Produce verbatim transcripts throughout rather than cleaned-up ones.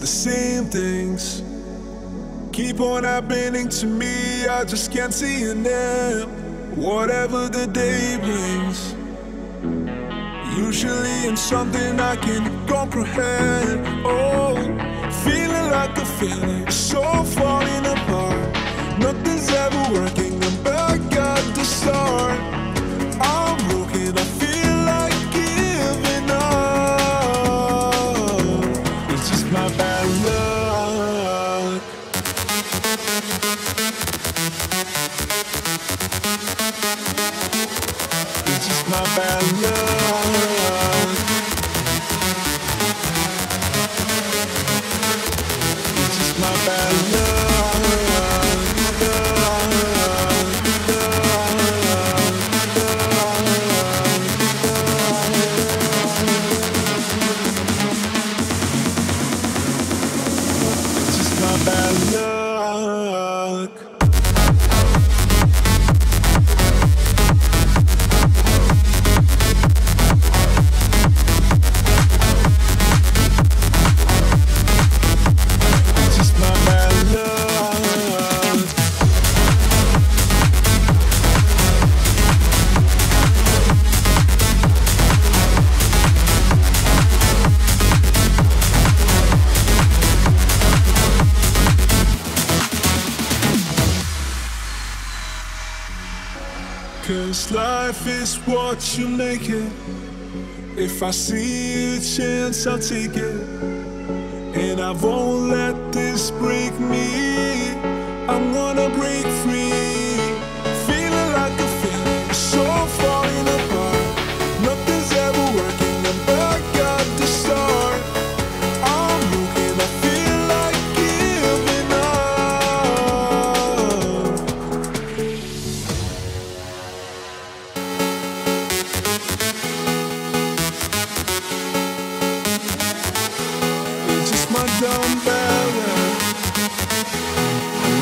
the same things keep on happening to me. I just can't see an end. Whatever the day brings, usually it's something I can comprehend. Oh, feeling like a feeling, so falling apart. Nothing's ever working, I'm back at the start. I'm broken, I feel like giving up. It's just my bad luck. It's just my bad luck. Cause life is what you make it. If I see a chance, I'll take it. And I won't let this break me. I'm gonna break free. Feeling like a feeling, so falling apart. Nothing's ever working, I'm back at the start. I'm broken, I feel like giving up. Dumb better.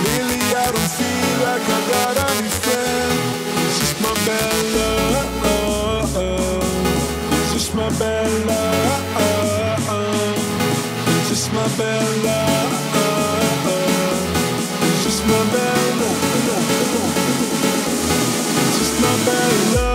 Really, I don't feel like I got a new friend. It's just my bad luck. It's just my bad luck. It's just my bad luck. It's just my bad luck. It's just my bad luck.